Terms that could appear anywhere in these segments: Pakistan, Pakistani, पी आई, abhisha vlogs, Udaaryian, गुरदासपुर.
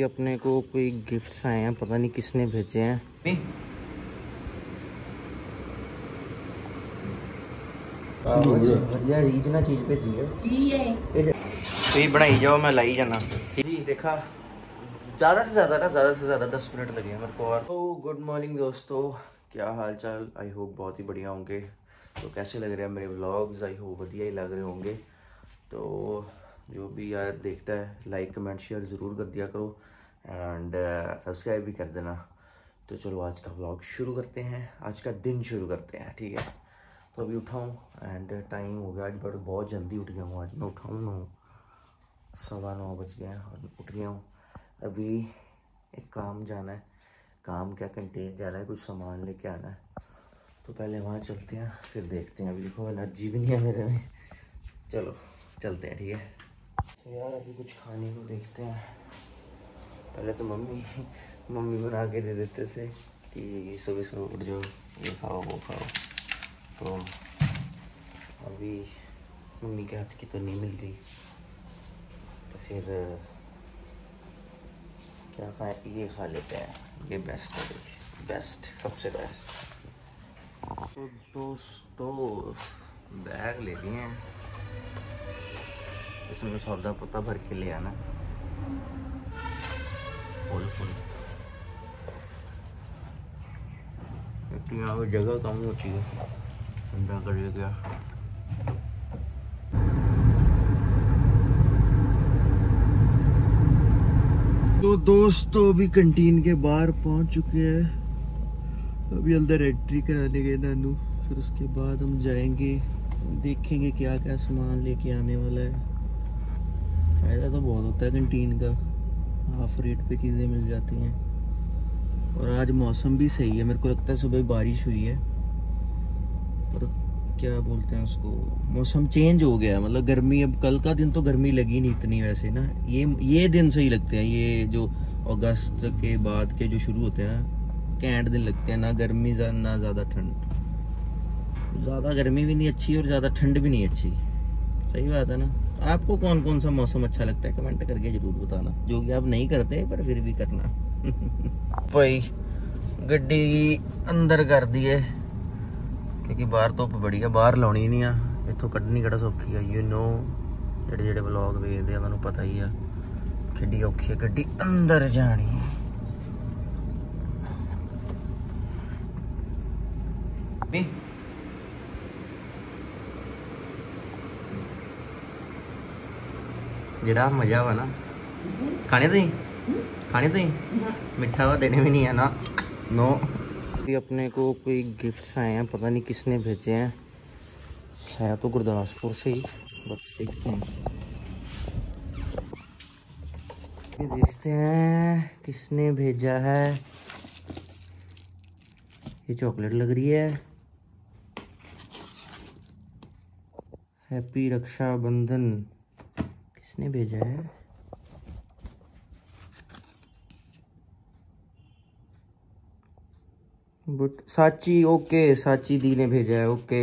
अपने को कोई गिफ्ट्स आए हैं, पता नहीं किसने भेजे हैं। यार रीजना चीज भेजी है बनाई जाओ, मैं लाई जाना जी। देखा ज़्यादा से ज़्यादा 10 मिनट लगे मेरे को। और तो गुड मॉर्निंग दोस्तों, क्या हाल चाल, आई होप बहुत ही बढ़िया होंगे। तो कैसे लग रहे हैं मेरे व्लॉग्स, आई होप बढ़िया ही लग रहे होंगे। तो जो भी यार देखता है लाइक कमेंट शेयर ज़रूर कर दिया करो एंड सब्सक्राइब भी कर देना। तो चलो आज का व्लॉग शुरू करते हैं, आज का दिन शुरू करते हैं, ठीक है। तो अभी उठाऊँ एंड टाइम हो गया आज, बट बहुत जल्दी उठ गया हूँ आज मैं। उठाऊँ 9:15 बज गए और उठ गया हूँ। अभी एक काम जाना है, काम क्या कैंटीन जाना है, कुछ सामान लेके आना है। तो पहले वहाँ चलते हैं फिर देखते हैं। अभी देखो एनर्जी भी नहीं है मेरे में, चलो चलते हैं, ठीक है। तो यार अभी कुछ खाने को देखते हैं। पहले तो मम्मी बना के दे देते थे कि सुबह सुबह उठ जाओ, ये खाओ वो खाओ। तो अभी मम्मी के हाथ की तो नहीं मिल रही, तो फिर क्या खाएं, ये खा लेते हैं, ये बेस्ट है, बेस्ट, सबसे बेस्ट। तो दोस्तों बैग ले लिए हैं, इसमें सौदा पता भर के ले आना फुल। इतनी जगह कम होती है, ठंडा कर गया। तो दोस्तों अभी कैंटीन के बाहर पहुंच चुके हैं। अभी अंदर एंट्री कराने गए नानू, फिर उसके बाद हम जाएंगे, देखेंगे क्या क्या सामान लेके आने वाला है। फायदा तो बहुत होता है कैंटीन का, हाफ रेट पे चीज़ें मिल जाती हैं। और आज मौसम भी सही है, मेरे को लगता है सुबह बारिश हुई है, पर क्या बोलते हैं उसको, मौसम चेंज हो गया। मतलब गर्मी, अब कल का दिन तो गर्मी लगी नहीं इतनी वैसे ना, ये दिन सही लगते हैं, ये जो अगस्त के बाद के जो शुरू होते हैं कैंट दिन लगते हैं, ना गर्मी ना ज़्यादा ठंड। ज़्यादा गर्मी भी नहीं अच्छी और ज़्यादा ठंड भी नहीं अच्छी, सही बात है ना। आपको कौन कौन सा मौसम अच्छा लगता है कमेंट करके जरूर बताना, जो कि आप नहीं करते पर फिर भी करना। भाई गड्डी अंदर कर दी है क्योंकि बाहर धुप्प बड़ी है, बाहर लाउनी नहीं आ, इतों कड्ढनी केड़ा सौखी है। यू नो जेडे जेडे ब्लॉग वेखदे उन्हां नूं पता ही है कि औखी है गड्डी अंदर जानी। जड़ा मजा वा ना खाने तो ही मिठा वा, देने भी नहीं है ना। नो अभी अपने को कोई गिफ्ट्स आए हैं, पता नहीं किसने भेजे हैं। है तो गुरदासपुर से ही, बस देखते हैं किसने भेजा है। ये चॉकलेट लग रही है, हैप्पी रक्षाबंधन किसने भेजा है। बट साची, ओके साची दी ने भेजा है, ओके।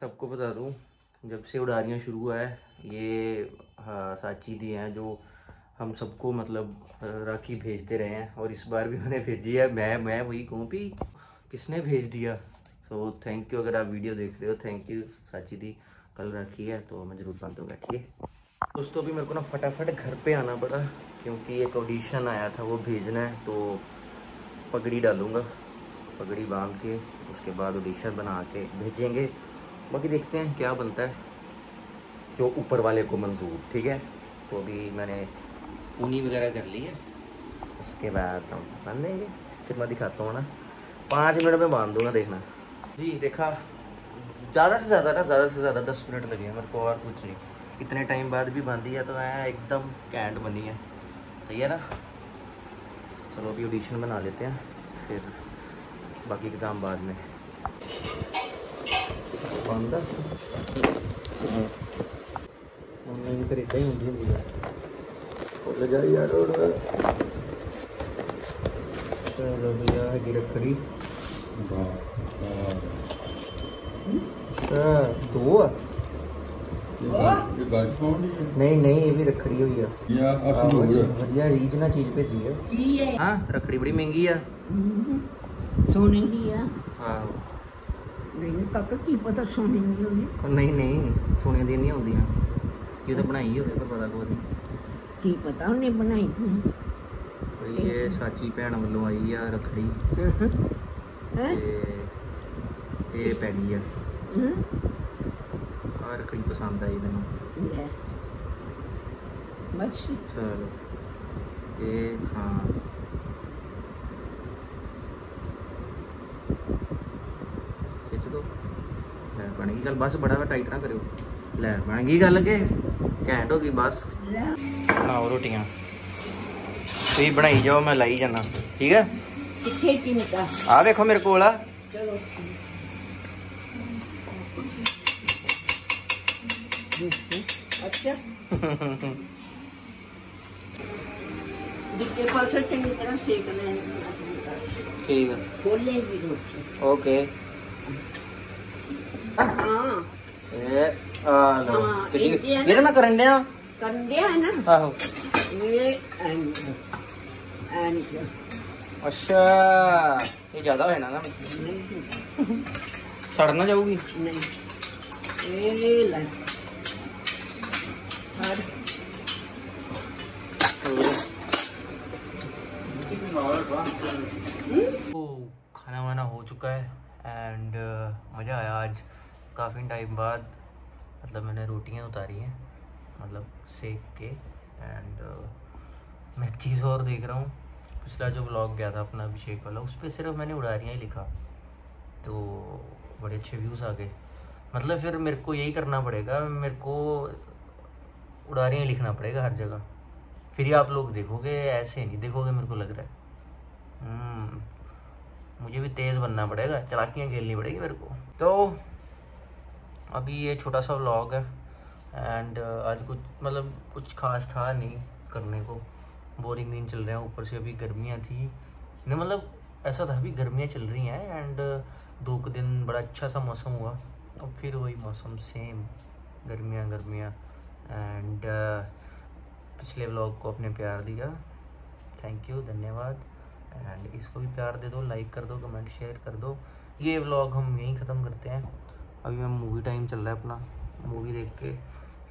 सबको बता दूं जब से उड़ारियां शुरू हुआ है, ये साची दी हैं जो हम सबको मतलब राखी भेजते रहे हैं, और इस बार भी उन्होंने भेजी है। मैं वही कहूँ भी किसने भेज दिया, सो थैंक यू। अगर आप वीडियो देख रहे हो, थैंक यू साची दी, कल राखी है तो मैं जरूर बांध दूँगा, ठीक है। दोस्तों भी मेरे को ना फटाफट घर पे आना पड़ा क्योंकि एक ऑडिशन आया था, वो भेजना है। तो पगड़ी डालूंगा, पगड़ी बांध के उसके बाद ऑडिशन बना के भेजेंगे, बाकी देखते हैं क्या बनता है जो ऊपर वाले को मंजूर, ठीक है। तो अभी मैंने ऊनी वगैरह कर ली है, उसके बाद हम बांध देंगे, फिर मैं दिखाता हूँ ना, 5 मिनट में बांध दूँगा, देखना जी। देखा ज़्यादा से ज़्यादा 10 मिनट लगे मेरे को, और कुछ नहीं। इतने टाइम बाद भी बांधी है तो एकदम कैंट बनी है, सही है ना। चलो अभी ऑडिशन बना लेते हैं, फिर बाकी के काम बाद में। बांधा ऑनलाइन पर इतना ही होंगी यार। चलो भैया रखड़ी अच्छा 2 नहीं नहीं ये भी रखड़ी हुई है बढ़िया रीज ना चीज भेजी है। हां रखड़ी बड़ी महंगी है सोने की है। हां नहीं पापा की पता सोने की होगी। नहीं नहीं सोने दी नहीं होंगी ये तो बनाई होगी पर पता को नहीं की पता उन्हें बनाई थी। ये साची भैन वालों आई है रखड़ी हैं ये पैगी है और रखड़ी पसंद आई मैंने बस चलो ये हां बन गई गल बस बड़ा टाइट ना करो लै बन गई गल के घैंट हो गई बस बनाओ रोटियां तुम बनाई जाओ मैं लाई जाना ठीक है। आ देखो मेरे को अच्छा। चंगी तरह सेक ठीक है ओके। हां ए आलो मेरा ना करन दे है ना। आहो ये एंड अच्छा ये ज्यादा है ना सड़ना जाऊगी नहीं ये ले और ओ खाना वाना हो चुका है एंड मज़ा आया आज काफ़ी टाइम बाद मतलब मैंने रोटियां उतारी हैं मतलब सेक के एंड मैं एक चीज़ और देख रहा हूँ पिछला जो व्लॉग गया था अपना अभिषेक वाला उस पर सिर्फ मैंने उड़ारियाँ ही लिखा तो बड़े अच्छे व्यूज़ आ गए। मतलब फिर मेरे को यही करना पड़ेगा मेरे को उड़ारियाँ लिखना पड़ेगा हर जगह फिर ही आप लोग देखोगे ऐसे नहीं देखोगे मेरे को लग रहा है। मुझे भी तेज़ बनना पड़ेगा चालाकियाँ खेलनी पड़ेगी मेरे को। तो अभी ये छोटा सा व्लॉग है एंड आज कुछ मतलब कुछ खास था नहीं करने को बोरिंग दिन चल रहे हैं ऊपर से अभी गर्मियाँ थी नहीं मतलब ऐसा था अभी गर्मियाँ चल रही हैं एंड दो के दिन बड़ा अच्छा सा मौसम हुआ अब फिर वही मौसम सेम गर्मियाँ एंड पिछले व्लॉग को अपने प्यार दिया थैंक यू धन्यवाद एंड इसको भी प्यार दे दो लाइक कर दो कमेंट शेयर कर दो। ये व्लॉग हम यहीं ख़त्म करते हैं अभी मैं मूवी टाइम चल रहा है अपना मूवी देख के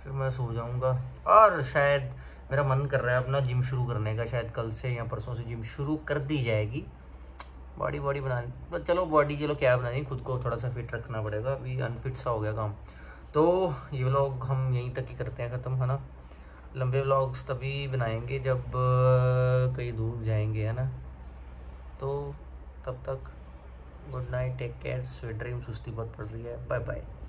फिर मैं सो जाऊंगा और शायद मेरा मन कर रहा है अपना जिम शुरू करने का शायद कल से या परसों से जिम शुरू कर दी जाएगी बॉडी बनानी पर चलो बॉडी चलो क्या बनानी खुद को थोड़ा सा फिट रखना पड़ेगा अभी अनफिट सा हो गया काम। तो ये व्लॉग हम यहीं तक ही करते हैं ख़त्म है ना। लंबे व्लॉग्स तभी बनाएंगे जब कहीं दूर जाएंगे है ना। तो तब तक good night take care sweet dream सुस्ती बहुत पड़ रही है बाय बाय।